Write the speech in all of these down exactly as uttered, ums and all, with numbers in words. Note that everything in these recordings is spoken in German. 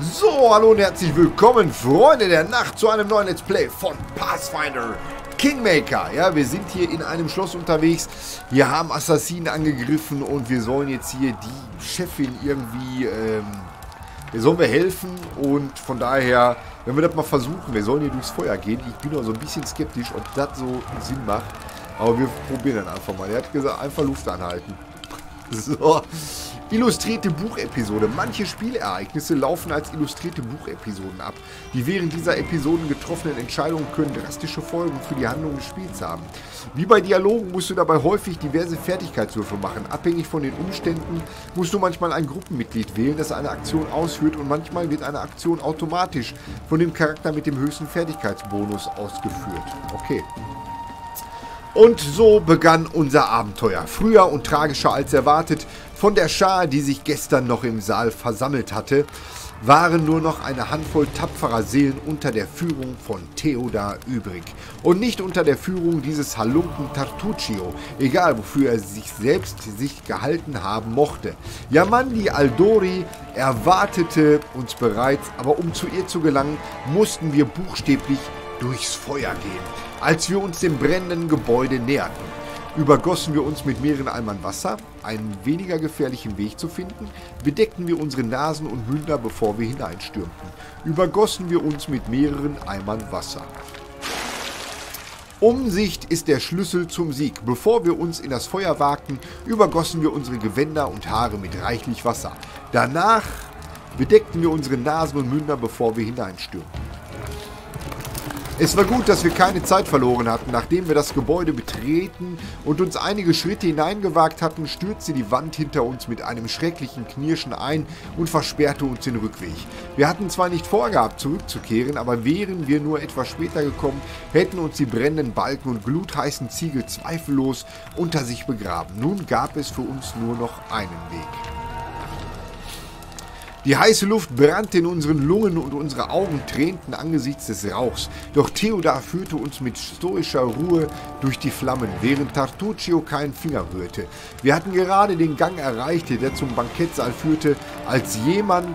So, hallo und herzlich willkommen, Freunde der Nacht, zu einem neuen Let's Play von Pathfinder Kingmaker. Ja, wir sind hier in einem Schloss unterwegs. Wir haben Assassinen angegriffen und wir sollen jetzt hier die Chefin irgendwie, ähm, wir sollen wir helfen. Und von daher, wenn wir das mal versuchen, wir sollen hier durchs Feuer gehen. Ich bin auch so ein bisschen skeptisch, ob das so Sinn macht. Aber wir probieren dann einfach mal. Er hat gesagt, einfach Luft anhalten. So. Illustrierte Buchepisode. Manche Spielereignisse laufen als illustrierte Buchepisoden ab. Die während dieser Episoden getroffenen Entscheidungen können drastische Folgen für die Handlung des Spiels haben. Wie bei Dialogen musst du dabei häufig diverse Fertigkeitswürfe machen. Abhängig von den Umständen musst du manchmal ein Gruppenmitglied wählen, das eine Aktion ausführt, und manchmal wird eine Aktion automatisch von dem Charakter mit dem höchsten Fertigkeitsbonus ausgeführt. Okay. Und so begann unser Abenteuer. Früher und tragischer als erwartet, von der Schar, die sich gestern noch im Saal versammelt hatte, waren nur noch eine Handvoll tapferer Seelen unter der Führung von Theodar übrig. Und nicht unter der Führung dieses Halunken Tartuccio, egal wofür er sich selbst sich gehalten haben mochte. Jamandi Aldori erwartete uns bereits, aber um zu ihr zu gelangen, mussten wir buchstäblich durchs Feuer gehen. Als wir uns dem brennenden Gebäude näherten, übergossen wir uns mit mehreren Eimern Wasser, einen weniger gefährlichen Weg zu finden, bedeckten wir unsere Nasen und Münder, bevor wir hineinstürmten. Übergossen wir uns mit mehreren Eimern Wasser. Umsicht ist der Schlüssel zum Sieg. Bevor wir uns in das Feuer wagten, übergossen wir unsere Gewänder und Haare mit reichlich Wasser. Danach bedeckten wir unsere Nasen und Münder, bevor wir hineinstürmten. Es war gut, dass wir keine Zeit verloren hatten. Nachdem wir das Gebäude betreten und uns einige Schritte hineingewagt hatten, stürzte die Wand hinter uns mit einem schrecklichen Knirschen ein und versperrte uns den Rückweg. Wir hatten zwar nicht vorgehabt, zurückzukehren, aber wären wir nur etwas später gekommen, hätten uns die brennenden Balken und glutheißen Ziegel zweifellos unter sich begraben. Nun gab es für uns nur noch einen Weg. Die heiße Luft brannte in unseren Lungen und unsere Augen tränten angesichts des Rauchs. Doch Theodar führte uns mit stoischer Ruhe durch die Flammen, während Tartuccio keinen Finger rührte. Wir hatten gerade den Gang erreicht, der zum Bankettsaal führte, als jemand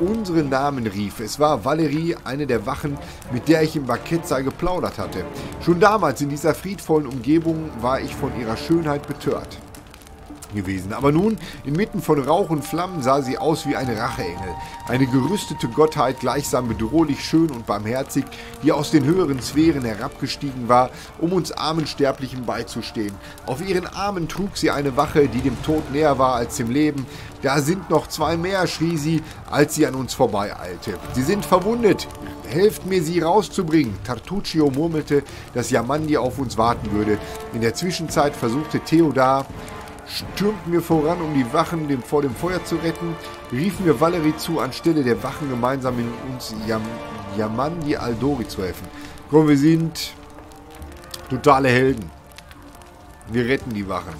unseren Namen rief. Es war Valerie, eine der Wachen, mit der ich im Bankettsaal geplaudert hatte. Schon damals in dieser friedvollen Umgebung war ich von ihrer Schönheit betört gewesen. Aber nun, inmitten von Rauch und Flammen, sah sie aus wie ein Racheengel. Eine gerüstete Gottheit, gleichsam bedrohlich schön und barmherzig, die aus den höheren Sphären herabgestiegen war, um uns armen Sterblichen beizustehen. Auf ihren Armen trug sie eine Wache, die dem Tod näher war als dem Leben. Da sind noch zwei mehr, schrie sie, als sie an uns vorbeieilte. Sie sind verwundet. Helft mir, sie rauszubringen. Tartuccio murmelte, dass Jamandi auf uns warten würde. In der Zwischenzeit versuchte Theodar, stürmten wir voran, um die Wachen dem, vor dem Feuer zu retten, riefen wir Valerie zu, anstelle der Wachen gemeinsam mit uns Jam, Jamandi Aldori zu helfen. Komm, wir sind totale Helden. Wir retten die Wachen.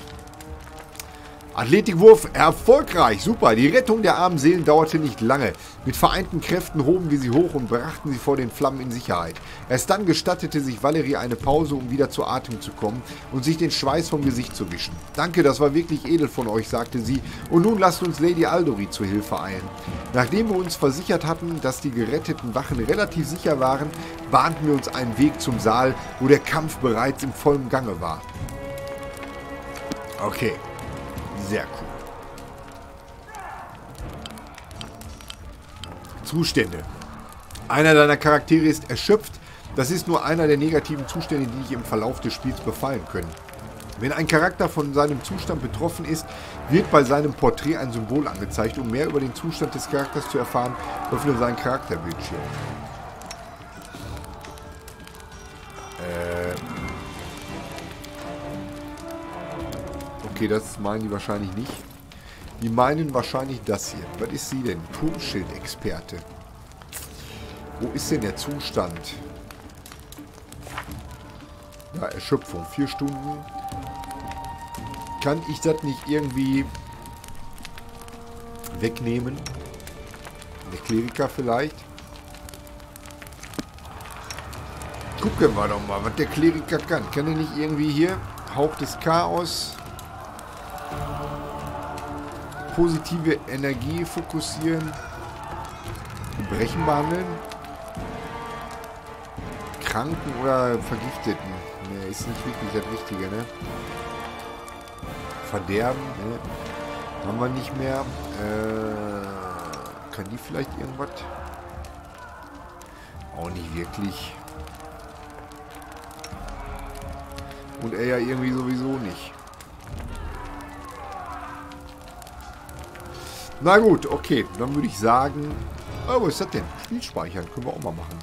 Athletikwurf erfolgreich, super. Die Rettung der armen Seelen dauerte nicht lange. Mit vereinten Kräften hoben wir sie hoch und brachten sie vor den Flammen in Sicherheit. Erst dann gestattete sich Valerie eine Pause, um wieder zu Atem zu kommen und sich den Schweiß vom Gesicht zu wischen. Danke, das war wirklich edel von euch, sagte sie. Und nun lasst uns Lady Aldori zur Hilfe eilen. Nachdem wir uns versichert hatten, dass die geretteten Wachen relativ sicher waren, bahnten wir uns einen Weg zum Saal, wo der Kampf bereits im vollen Gange war. Okay. Sehr cool. Zustände. Einer deiner Charaktere ist erschöpft. Das ist nur einer der negativen Zustände, die dich im Verlauf des Spiels befallen können. Wenn ein Charakter von seinem Zustand betroffen ist, wird bei seinem Porträt ein Symbol angezeigt. Um mehr über den Zustand des Charakters zu erfahren, öffne seinen Charakterbildschirm. Okay, das meinen die wahrscheinlich nicht. Die meinen wahrscheinlich das hier. Was ist sie denn? Turmschild-Experte. Wo ist denn der Zustand? Ja, Erschöpfung. Vier Stunden. Kann ich das nicht irgendwie wegnehmen? Der Kleriker vielleicht? Gucken wir doch mal, was der Kleriker kann. Kann er nicht irgendwie hier? Hauch des Chaos. Positive Energie fokussieren. Verbrechen behandeln? Kranken oder Vergifteten? Ne, ist nicht wirklich das Richtige, ne? Verderben, ne? Haben wir nicht mehr. Äh, kann die vielleicht irgendwas? Auch nicht wirklich. Und er ja irgendwie sowieso nicht. Na gut, okay. Dann würde ich sagen... Oh, was ist das denn? Spiel speichern. Können wir auch mal machen.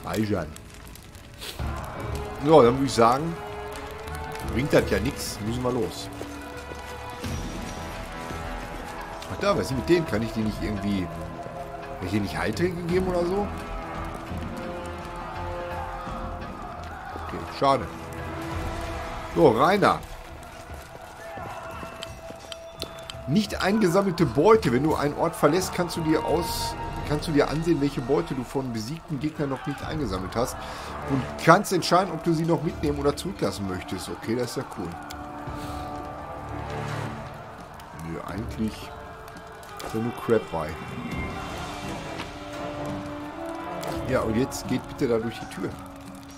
Speichern. So, dann würde ich sagen... Bringt das ja nichts. Müssen wir los. Ach da, was ist mit denen? Kann ich die nicht irgendwie... Kann ich denen nicht Heiltränke geben oder so? Okay, schade. So, Rainer. Nicht eingesammelte Beute. Wenn du einen Ort verlässt, kannst du dir aus, kannst du dir ansehen, welche Beute du von besiegten Gegnern noch nicht eingesammelt hast. Und kannst entscheiden, ob du sie noch mitnehmen oder zurücklassen möchtest. Okay, das ist ja cool. Nö, nee, eigentlich so eine Crap bei. Ja, und jetzt geht bitte da durch die Tür.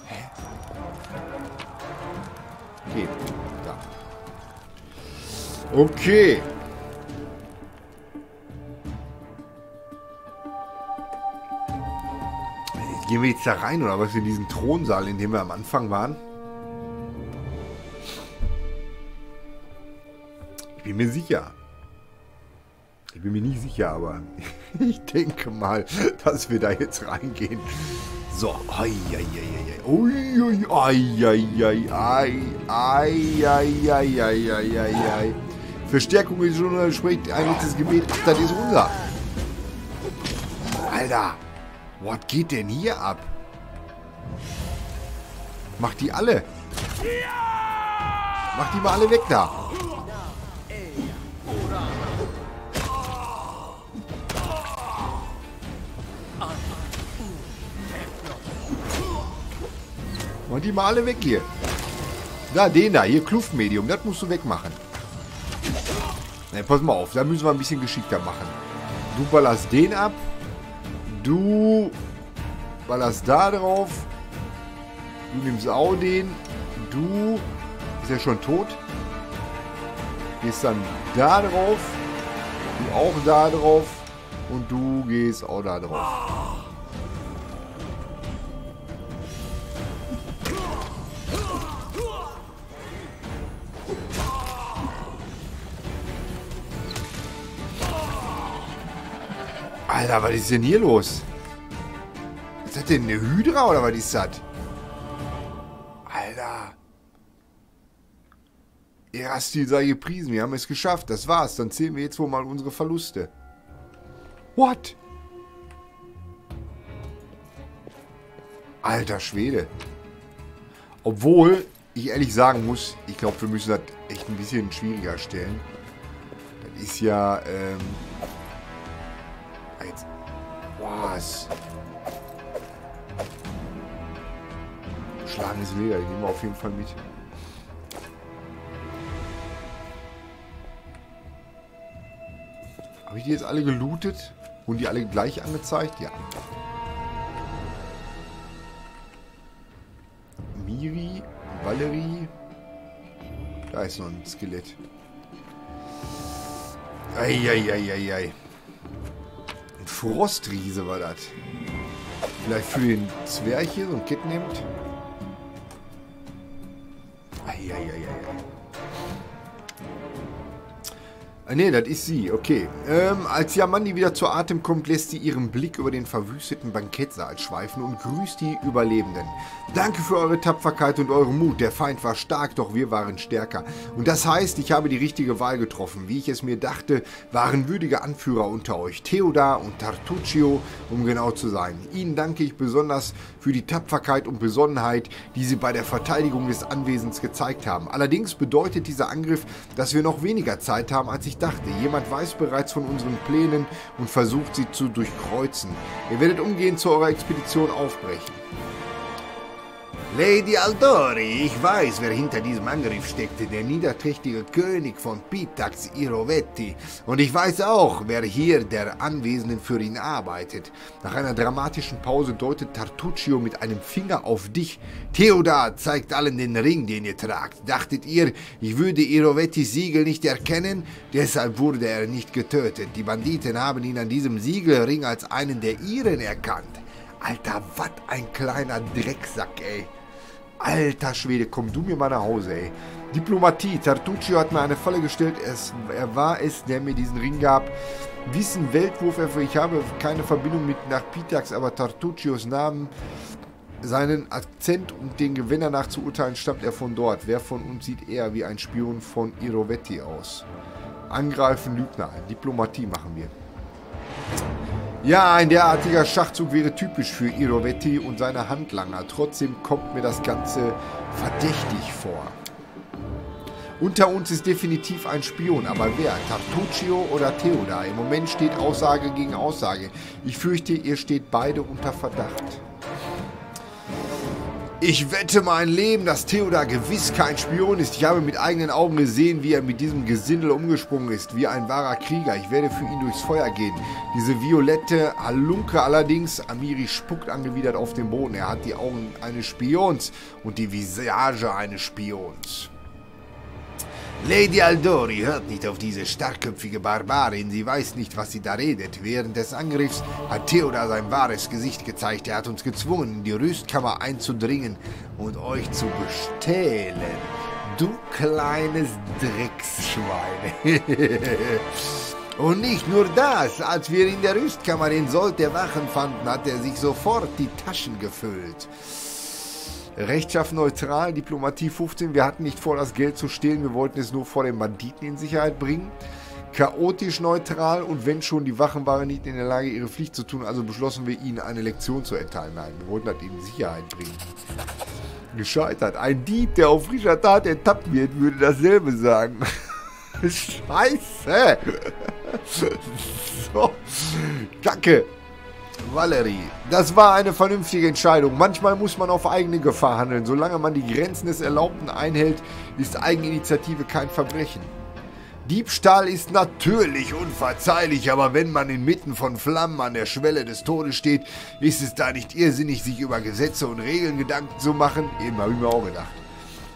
Hä? Okay, da. Okay. Gehen wir jetzt da rein, oder was, in diesen Thronsaal, in dem wir am Anfang waren? Ich bin mir sicher. Ich bin mir nicht sicher, aber ich denke mal, dass wir da jetzt reingehen. So, ai, ai, ai, ai, ui, ai, ai, ai, ai, ai, ai, ai, ai, ai. Verstärkung ist schon, spricht ein letztes Gebet. Ach, das ist unser. Alter. Was geht denn hier ab? Mach die alle. Mach die mal alle weg da. Mach die mal alle weg hier. Da, den da. Hier, Kluftmedium. Das musst du wegmachen. Ne, pass mal auf. Da müssen wir ein bisschen geschickter machen. Du ballerst den ab. Du ballerst da drauf. Du nimmst auch den. Du. Ist ja schon tot. Gehst dann da drauf. Du auch da drauf. Und du gehst auch da drauf. Alter, was ist denn hier los? Ist das denn eine Hydra oder was ist das? Alter. Erastil sei gepriesen, wir haben es geschafft. Das war's. Dann zählen wir jetzt wohl mal unsere Verluste. What? Alter Schwede. Obwohl, ich ehrlich sagen muss, ich glaube, wir müssen das echt ein bisschen schwieriger stellen. Das ist ja, ähm... Was? Schlagen ist mega, den nehmen wir auf jeden Fall mit. Habe ich die jetzt alle gelootet? Wurden die alle gleich angezeigt? Ja. Amiri, Valerie. Da ist noch ein Skelett. Eieieiei. Ein Frostriese war das. Vielleicht für den Zwerg hier so ein Kit nimmt. Eieieiei. Ah ne, das ist sie. Okay. Ähm, als Jamandi wieder zu Atem kommt, lässt sie ihren Blick über den verwüsteten Bankettsaal schweifen und grüßt die Überlebenden. Danke für eure Tapferkeit und euren Mut. Der Feind war stark, doch wir waren stärker. Und das heißt, ich habe die richtige Wahl getroffen. Wie ich es mir dachte, waren würdige Anführer unter euch. Theodar und Tartuccio, um genau zu sein. Ihnen danke ich besonders für die Tapferkeit und Besonnenheit, die sie bei der Verteidigung des Anwesens gezeigt haben. Allerdings bedeutet dieser Angriff, dass wir noch weniger Zeit haben, als ich Ich dachte, jemand weiß bereits von unseren Plänen und versucht, sie zu durchkreuzen. Ihr werdet umgehend zu eurer Expedition aufbrechen. Lady Aldori, ich weiß, wer hinter diesem Angriff steckte, der niederträchtige König von Pitax, Irovetti. Und ich weiß auch, wer hier der Anwesenden für ihn arbeitet. Nach einer dramatischen Pause deutet Tartuccio mit einem Finger auf dich. Theodar zeigt allen den Ring, den ihr tragt. Dachtet ihr, ich würde Irovettis Siegel nicht erkennen? Deshalb wurde er nicht getötet. Die Banditen haben ihn an diesem Siegelring als einen der ihren erkannt. Alter, was ein kleiner Drecksack, ey. Alter Schwede, komm du mir mal nach Hause, ey. Diplomatie, Tartuccio hat mir eine Falle gestellt, es, er war es, der mir diesen Ring gab. Wissen, Weltwurf, ich habe keine Verbindung mit nach Pitax, aber Tartuccios Namen, seinen Akzent und den Gewinner nachzuurteilen, stammt er von dort. Wer von uns sieht eher wie ein Spion von Irovetti aus? Angreifen, Lügner, Diplomatie machen wir. Ja, ein derartiger Schachzug wäre typisch für Irovetti und seine Handlanger. Trotzdem kommt mir das Ganze verdächtig vor. Unter uns ist definitiv ein Spion, aber wer? Tartuccio oder Theodar? Im Moment steht Aussage gegen Aussage. Ich fürchte, ihr steht beide unter Verdacht. Ich wette mein Leben, dass Theodar gewiss kein Spion ist. Ich habe mit eigenen Augen gesehen, wie er mit diesem Gesindel umgesprungen ist, wie ein wahrer Krieger. Ich werde für ihn durchs Feuer gehen. Diese violette Halunke allerdings, Amiri spuckt angewidert auf den Boden. Er hat die Augen eines Spions und die Visage eines Spions. Lady Aldori, hört nicht auf diese starkköpfige Barbarin, sie weiß nicht, was sie da redet. Während des Angriffs hat Theodar sein wahres Gesicht gezeigt. Er hat uns gezwungen, in die Rüstkammer einzudringen und euch zu bestehlen. Du kleines Drecksschwein. Und nicht nur das, als wir in der Rüstkammer den Sold der Wachen fanden, hat er sich sofort die Taschen gefüllt. Rechtschaffen neutral, Diplomatie fünfzehn, wir hatten nicht vor, das Geld zu stehlen, wir wollten es nur vor den Banditen in Sicherheit bringen. Chaotisch neutral und wenn schon, die Wachen waren nicht in der Lage, ihre Pflicht zu tun, also beschlossen wir, ihnen eine Lektion zu erteilen. Nein, wir wollten das in Sicherheit bringen. Gescheitert. Ein Dieb, der auf frischer Tat ertappt wird, würde dasselbe sagen. Scheiße! So. Kacke! Valerie, das war eine vernünftige Entscheidung. Manchmal muss man auf eigene Gefahr handeln. Solange man die Grenzen des Erlaubten einhält, ist Eigeninitiative kein Verbrechen. Diebstahl ist natürlich unverzeihlich, aber wenn man inmitten von Flammen an der Schwelle des Todes steht, ist es da nicht irrsinnig, sich über Gesetze und Regeln Gedanken zu machen? Eben habe ich mir auch gedacht.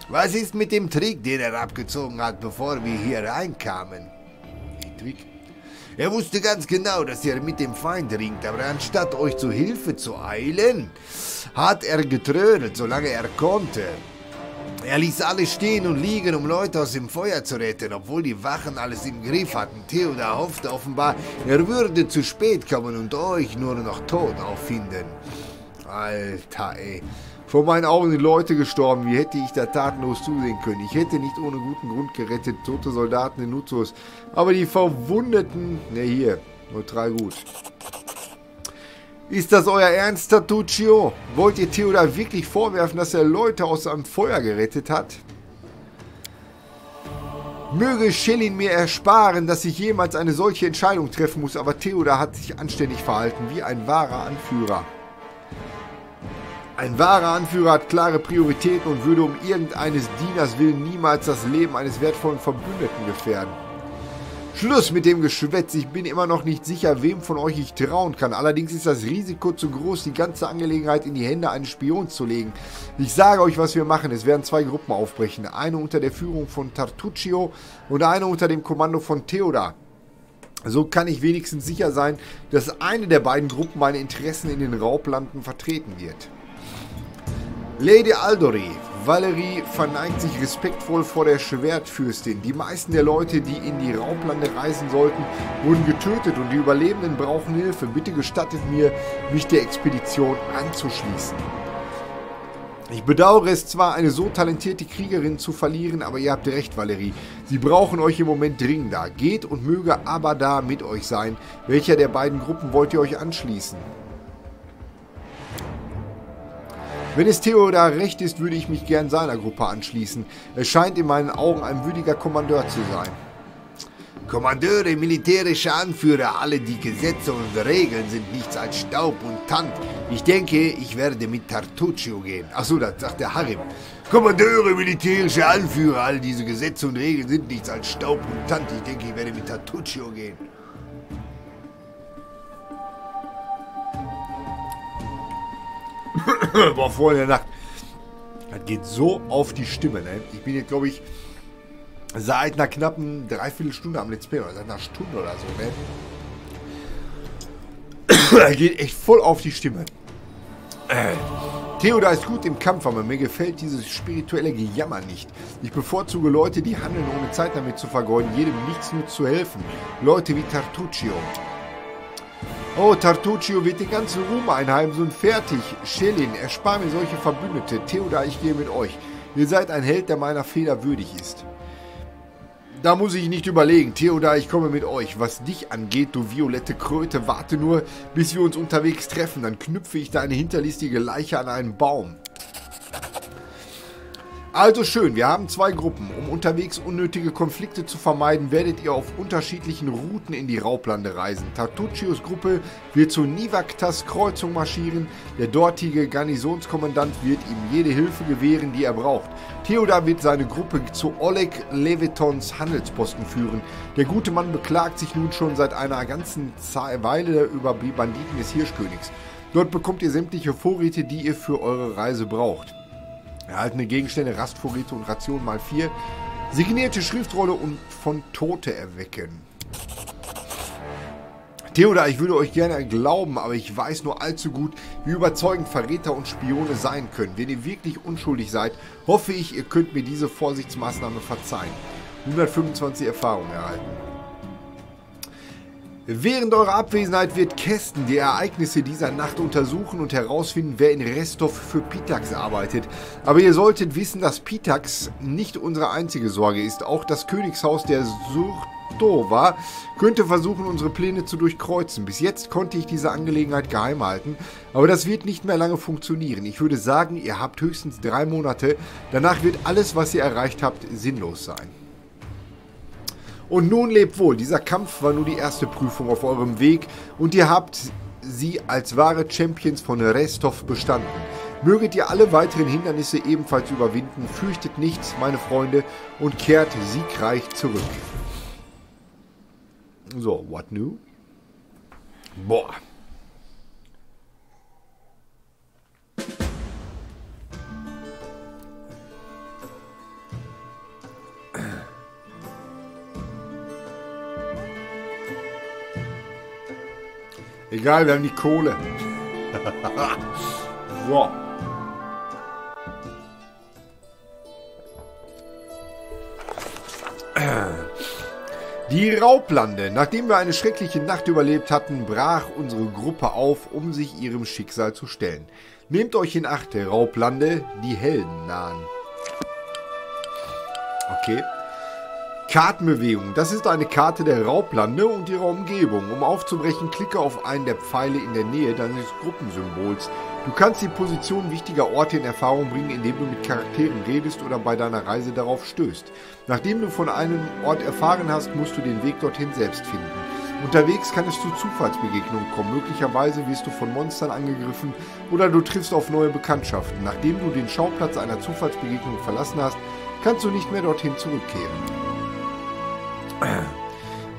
Was ist mit dem Trick, den er abgezogen hat, bevor wir hier reinkamen? Den Trick? Er wusste ganz genau, dass ihr mit dem Feind ringt, aber anstatt euch zu Hilfe zu eilen, hat er getrödelt, solange er konnte. Er ließ alle stehen und liegen, um Leute aus dem Feuer zu retten, obwohl die Wachen alles im Griff hatten. Theodar hoffte offenbar, er würde zu spät kommen und euch nur noch tot auffinden. Alter, ey. Vor meinen Augen sind Leute gestorben, wie hätte ich da tatenlos zusehen können. Ich hätte nicht ohne guten Grund gerettet, tote Soldaten in Nutzos. Aber die Verwundeten... Ne, hier, neutral gut. Ist das euer Ernst, Tartuccio? Wollt ihr Theodar wirklich vorwerfen, dass er Leute aus einem Feuer gerettet hat? Möge Shelyn mir ersparen, dass ich jemals eine solche Entscheidung treffen muss, aber Theodar hat sich anständig verhalten, wie ein wahrer Anführer. Ein wahrer Anführer hat klare Prioritäten und würde um irgendeines Dieners willen niemals das Leben eines wertvollen Verbündeten gefährden. Schluss mit dem Geschwätz, ich bin immer noch nicht sicher, wem von euch ich trauen kann. Allerdings ist das Risiko zu groß, die ganze Angelegenheit in die Hände eines Spions zu legen. Ich sage euch, was wir machen. Es werden zwei Gruppen aufbrechen. Eine unter der Führung von Tartuccio und eine unter dem Kommando von Theodar. So kann ich wenigstens sicher sein, dass eine der beiden Gruppen meine Interessen in den Raublanden vertreten wird. Lady Aldori, Valerie verneigt sich respektvoll vor der Schwertfürstin. Die meisten der Leute, die in die Raublande reisen sollten, wurden getötet und die Überlebenden brauchen Hilfe. Bitte gestattet mir, mich der Expedition anzuschließen. Ich bedauere es zwar, eine so talentierte Kriegerin zu verlieren, aber ihr habt recht, Valerie. Sie brauchen euch im Moment dringender. Geht und möge Abadar mit euch sein. Welcher der beiden Gruppen wollt ihr euch anschließen? Wenn es Theodar recht ist, würde ich mich gern seiner Gruppe anschließen. Er scheint in meinen Augen ein würdiger Kommandeur zu sein. Kommandeure, militärische Anführer, alle die Gesetze und Regeln sind nichts als Staub und Tand. Ich denke, ich werde mit Tartuccio gehen. Achso, das sagt der Harim. Kommandeure, militärische Anführer, all diese Gesetze und Regeln sind nichts als Staub und Tand. Ich denke, ich werde mit Tartuccio gehen. War vorhin in der Nacht. Das geht so auf die Stimme, ne? Ich bin jetzt, glaube ich, seit einer knappen Dreiviertelstunde am Let's Play, oder seit einer Stunde oder so, ne? Das geht echt voll auf die Stimme. Äh. Theodar ist gut im Kampf, aber mir gefällt dieses spirituelle Gejammer nicht. Ich bevorzuge Leute, die handeln, ohne Zeit damit zu vergeuden, jedem nichts nützt zu helfen. Leute wie Tartuccio. Oh, Tartuccio wird den ganzen Ruhm einheimsen und fertig. Shelyn, erspar mir solche Verbündete. Theodar, ich gehe mit euch. Ihr seid ein Held, der meiner Feder würdig ist. Da muss ich nicht überlegen. Theodar, ich komme mit euch. Was dich angeht, du violette Kröte, warte nur, bis wir uns unterwegs treffen. Dann knüpfe ich deine hinterlistige Leiche an einen Baum. Also schön, wir haben zwei Gruppen. Um unterwegs unnötige Konflikte zu vermeiden, werdet ihr auf unterschiedlichen Routen in die Raublande reisen. Tartuccios Gruppe wird zur Nivaktas Kreuzung marschieren. Der dortige Garnisonskommandant wird ihm jede Hilfe gewähren, die er braucht. Theodar wird seine Gruppe zu Oleg Levitons Handelsposten führen. Der gute Mann beklagt sich nun schon seit einer ganzen Weile über die Banditen des Hirschkönigs. Dort bekommt ihr sämtliche Vorräte, die ihr für eure Reise braucht. Erhaltene Gegenstände, Rastvorräte und Ration mal vier. Signierte Schriftrolle und von Tote erwecken. Theodar, ich würde euch gerne glauben, aber ich weiß nur allzu gut, wie überzeugend Verräter und Spione sein können. Wenn ihr wirklich unschuldig seid, hoffe ich, ihr könnt mir diese Vorsichtsmaßnahme verzeihen. hundertfünfundzwanzig Erfahrung erhalten. Während eurer Abwesenheit wird Kesten die Ereignisse dieser Nacht untersuchen und herausfinden, wer in Restov für Pitax arbeitet. Aber ihr solltet wissen, dass Pitax nicht unsere einzige Sorge ist. Auch das Königshaus der Surtova könnte versuchen, unsere Pläne zu durchkreuzen. Bis jetzt konnte ich diese Angelegenheit geheim halten, aber das wird nicht mehr lange funktionieren. Ich würde sagen, ihr habt höchstens drei Monate. Danach wird alles, was ihr erreicht habt, sinnlos sein. Und nun lebt wohl, dieser Kampf war nur die erste Prüfung auf eurem Weg und ihr habt sie als wahre Champions von Restov bestanden. Möget ihr alle weiteren Hindernisse ebenfalls überwinden, fürchtet nichts, meine Freunde, und kehrt siegreich zurück. So, what new? Boah. Egal, wir haben die Kohle. So. Die Raublande. Nachdem wir eine schreckliche Nacht überlebt hatten, brach unsere Gruppe auf, um sich ihrem Schicksal zu stellen. Nehmt euch in Acht, Raublande, die Helden nahen. Okay. Kartenbewegung. Das ist eine Karte der Raublande und ihrer Umgebung. Um aufzubrechen, klicke auf einen der Pfeile in der Nähe deines Gruppensymbols. Du kannst die Position wichtiger Orte in Erfahrung bringen, indem du mit Charakteren redest oder bei deiner Reise darauf stößt. Nachdem du von einem Ort erfahren hast, musst du den Weg dorthin selbst finden. Unterwegs kann es zu Zufallsbegegnungen kommen. Möglicherweise wirst du von Monstern angegriffen oder du triffst auf neue Bekanntschaften. Nachdem du den Schauplatz einer Zufallsbegegnung verlassen hast, kannst du nicht mehr dorthin zurückkehren.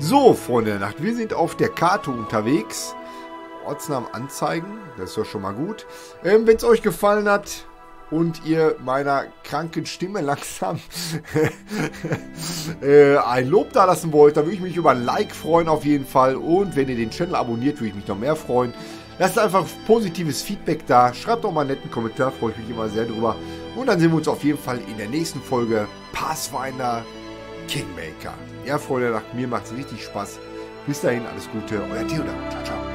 So, Freunde der Nacht, wir sind auf der Karte unterwegs. Ortsnamen anzeigen, das ist ja schon mal gut. Ähm, wenn es euch gefallen hat und ihr meiner kranken Stimme langsam äh, ein Lob da lassen wollt, dann würde ich mich über ein Like freuen auf jeden Fall. Und wenn ihr den Channel abonniert, würde ich mich noch mehr freuen. Lasst einfach positives Feedback da, schreibt auch mal einen netten Kommentar, freue ich mich immer sehr drüber. Und dann sehen wir uns auf jeden Fall in der nächsten Folge Pathfinder Kingmaker. Ja, Freunde der Nacht, mir macht's richtig Spaß. Bis dahin, alles Gute, euer Theodar. Ciao, ciao.